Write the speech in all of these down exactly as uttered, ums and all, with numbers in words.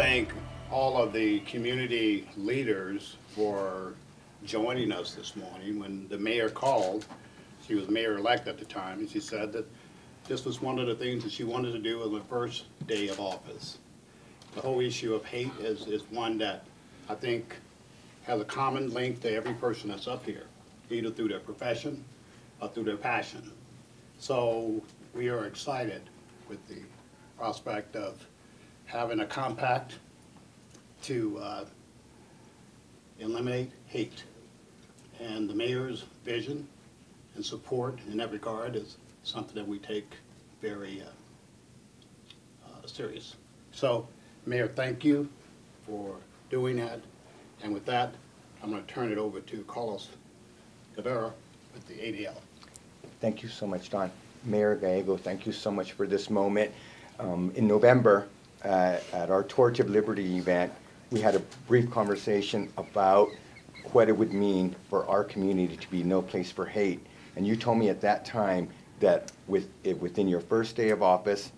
thank all of the community leaders for joining us this morning. When the mayor called, she was mayor-elect at the time, and she said that this was one of the things that she wanted to do on the first day of office. The whole issue of hate is, is one that I think has a common link to every person that's up here, either through their profession or through their passion. So we are excited with the prospect of having a compact to uh, eliminate hate. And the mayor's vision and support in that regard is something that we take very uh, uh, serious. So, Mayor, thank you for doing that. And with that, I'm going to turn it over to Carlos Guevara with the A D L. Thank you so much, Don. Mayor Gallego, thank you so much for this moment. Um, in November, uh, at our Torch of Liberty event, we had a brief conversation about what it would mean for our community to be no place for hate. And you told me at that time that with, it, within your first day of office,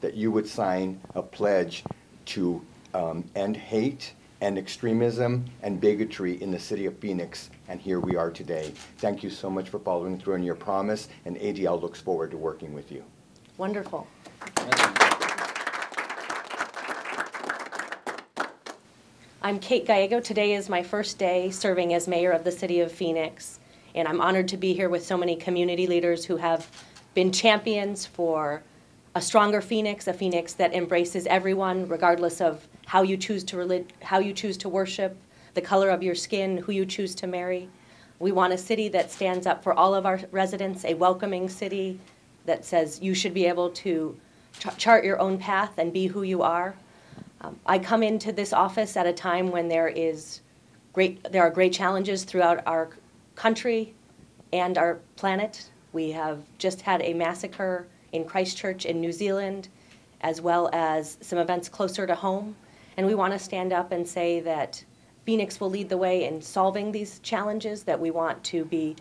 that you would sign a pledge to um, end hate and extremism and bigotry in the city of Phoenix, and here we are today. Thank you so much for following through on your promise, and A D L looks forward to working with you. Wonderful. I'm Kate Gallego. Today is my first day serving as mayor of the city of Phoenix, and I'm honored to be here with so many community leaders who have been champions for a stronger Phoenix, a Phoenix that embraces everyone, regardless of how you choose to relig- how you choose to worship, the color of your skin, who you choose to marry. We want a city that stands up for all of our residents, a welcoming city that says you should be able to ch- chart your own path and be who you are. Um, I come into this office at a time when there is great, there are great challenges throughout our country and our planet. We have just had a massacre in Christchurch in New Zealand, as well as some events closer to home. And we want to stand up and say that Phoenix will lead the way in solving these challenges, that we want to be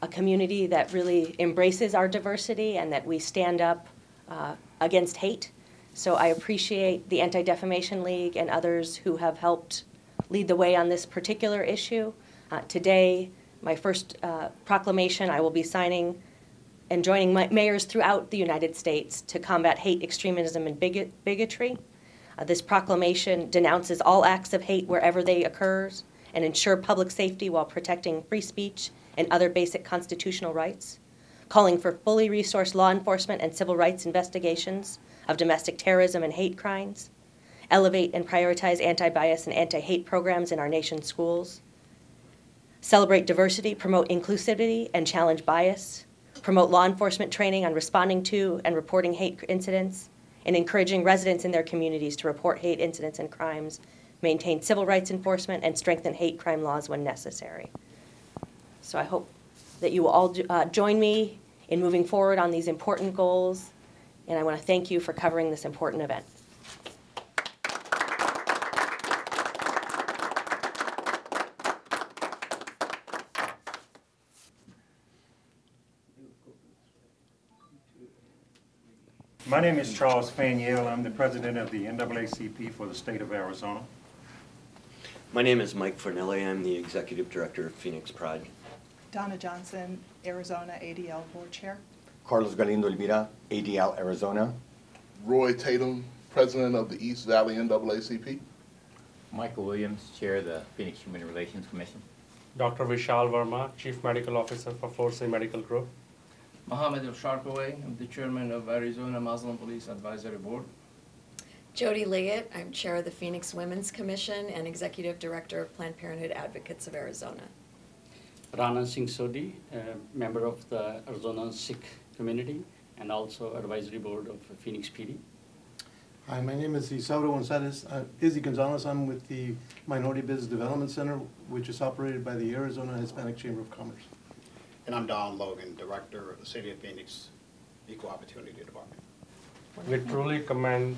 a community that really embraces our diversity and that we stand up uh, against hate. So I appreciate the Anti-Defamation League and others who have helped lead the way on this particular issue. Uh, today, my first uh, proclamation, I will be signing and joining mayors throughout the United States to combat hate, extremism, and bigot bigotry. Uh, this proclamation denounces all acts of hate wherever they occur and ensure public safety while protecting free speech and other basic constitutional rights, calling for fully resourced law enforcement and civil rights investigations of domestic terrorism and hate crimes, elevate and prioritize anti-bias and anti-hate programs in our nation's schools, celebrate diversity, promote inclusivity, and challenge bias, promote law enforcement training on responding to and reporting hate incidents, and encouraging residents in their communities to report hate incidents and crimes, maintain civil rights enforcement, and strengthen hate crime laws when necessary. So I hope that you will all uh, join me in moving forward on these important goals, and I want to thank you for covering this important event. My name is Charles Faniel. I'm the president of the N double A C P for the state of Arizona. My name is Mike Fornelli. I'm the executive director of Phoenix Pride. Donna Johnson, Arizona A D L board chair. Carlos Galindo Elvira, A D L Arizona. Roy Tatum, president of the East Valley N double A C P. Michael Williams, chair of the Phoenix Human Relations Commission. Doctor Vishal Verma, chief medical officer for Forza Medical Group. Mohamed Elsharkaway, I'm the chairman of Arizona Muslim Police Advisory Board. Jody Liggett, I'm chair of the Phoenix Women's Commission and executive director of Planned Parenthood Advocates of Arizona. Rana Singh Sodhi, a member of the Arizona Sikh community and also advisory board of Phoenix P D. Hi, my name is Isauro Gonzalez. Uh, Izzy Gonzalez, I'm with the Minority Business Development Center, which is operated by the Arizona Hispanic Chamber of Commerce. And I'm Don Logan, director of the City of Phoenix Equal Opportunity Department. We truly commend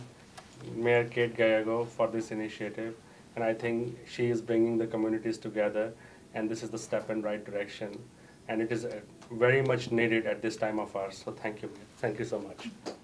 Mayor Kate Gallego for this initiative, and I think she is bringing the communities together, and this is the step in the right direction, and it is very much needed at this time of ours. So thank you, thank you so much.